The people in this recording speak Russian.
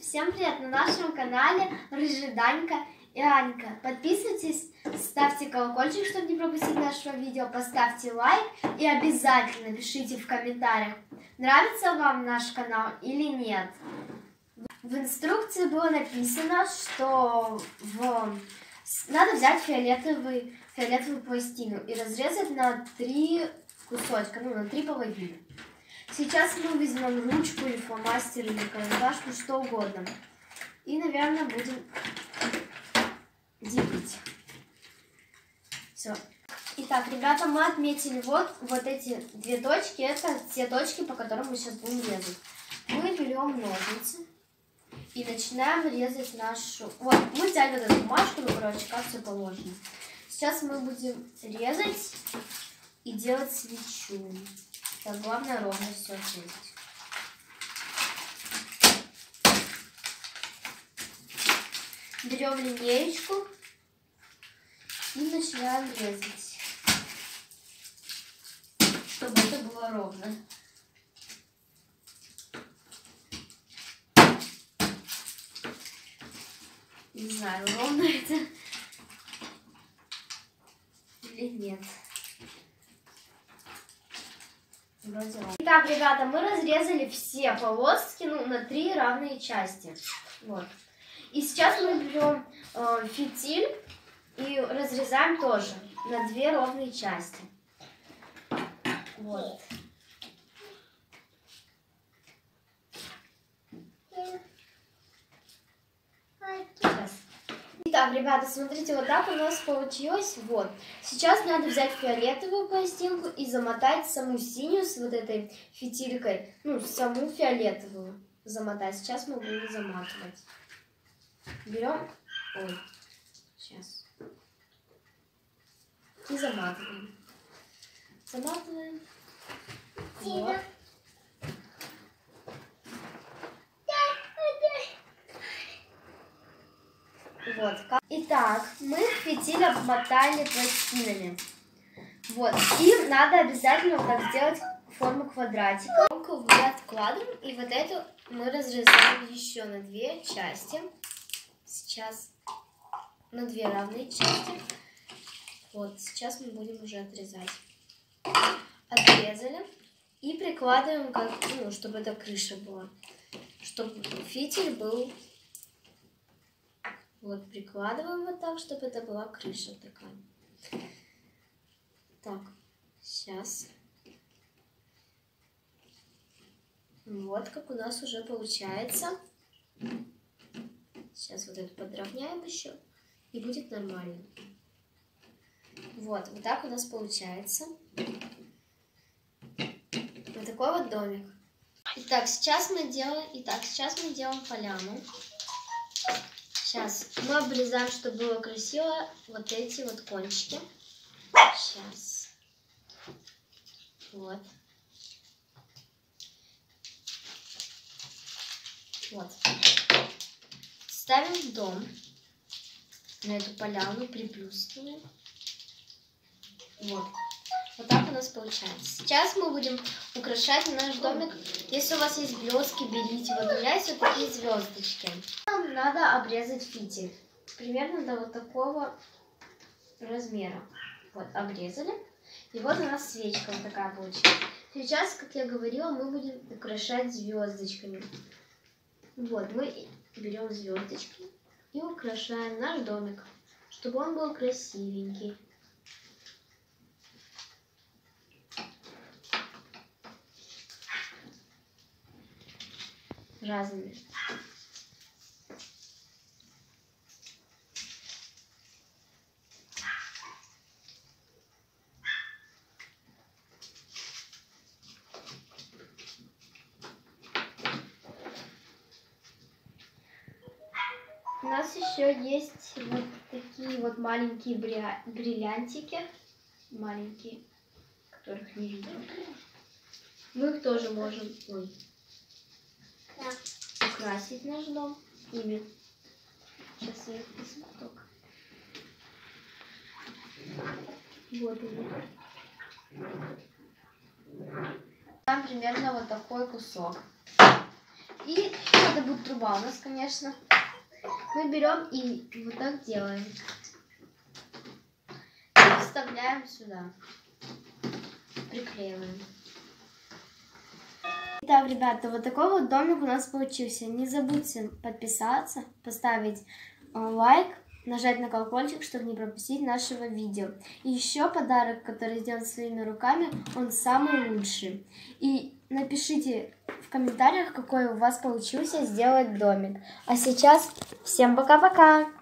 Всем привет! На нашем канале Рыжиданька и Анька. Подписывайтесь, ставьте колокольчик, чтобы не пропустить нашего видео, поставьте лайк и обязательно пишите в комментариях, нравится вам наш канал или нет. В инструкции было написано, что надо взять фиолетовую пластину и разрезать на 3 кусочка, на 3 половины. Сейчас мы возьмем ручку или фломастер, или карандаш, ну что угодно. И, наверное, будем делить. Все. Итак, ребята, мы отметили вот эти две точки. Это те точки, по которым мы сейчас будем резать. Мы берем ножницы и начинаем резать нашу... Вот, мы взяли вот эту бумажку, ну, короче, как все положено. Сейчас мы будем резать и делать свечу. Так, главное ровно все ответить. Берем линеечку и начинаем резать, чтобы это было ровно. Не знаю, ровно это или нет. Итак, ребята, мы разрезали все полоски на 3 равные части. Вот. И сейчас мы берем фитиль и разрезаем тоже на 2 ровные части. Вот. Сейчас. Итак, ребята, смотрите, вот так у нас получилось. Вот. Сейчас надо взять фиолетовую пластинку и замотать саму синюю с вот этой фитилькой. Ну, саму фиолетовую замотать. Сейчас мы будем заматывать. Берем... Ой. Сейчас. И заматываем. Заматываем. Вот. Вот. Итак, мы фитиль обмотали пластинами. Вот. И надо обязательно вот так сделать форму квадратика. Руку мы откладываем, и вот эту мы разрезаем еще на 2 части. Сейчас на 2 равные части. Вот. Сейчас мы будем уже отрезать. Отрезали. И прикладываем, как, ну, чтобы это крыша была. Чтобы фитиль был... Вот, прикладываем вот так, чтобы это была крыша такая. Так, сейчас. Вот как у нас уже получается. Сейчас вот это подровняем еще. И будет нормально. Вот, вот так у нас получается. Вот такой вот домик. Итак, сейчас мы делаем, поляну. Сейчас мы обрезаем, чтобы было красиво, вот эти вот кончики. Сейчас. Вот. Вот. Ставим дом на эту поляну, приплюснем. Вот. Вот так у нас получается. Сейчас мы будем украшать наш домик. Если у вас есть блестки, берите. Вот у меня есть вот такие звездочки. Нам надо обрезать фитиль. Примерно до вот такого размера. Вот, обрезали. И вот у нас свечка вот такая получилась. Сейчас, как я говорила, мы будем украшать звездочками. Вот, мы берем звездочки и украшаем наш домик, чтобы он был красивенький. Разными. У нас еще есть вот такие вот маленькие бриллиантики, маленькие, которых не видно. Мы их тоже можем... Ой. Украсить наш дом ими. Сейчас я их посмотрю. Вот они. Там примерно вот такой кусок. И это будет труба у нас, конечно. Мы берем и вот так делаем. И вставляем сюда. Приклеиваем. Итак, ребята, вот такой вот домик у нас получился. Не забудьте подписаться, поставить лайк, нажать на колокольчик, чтобы не пропустить нашего видео. И еще подарок, который сделан своими руками, он самый лучший. И напишите в комментариях, какой у вас получился сделать домик. А сейчас всем пока-пока!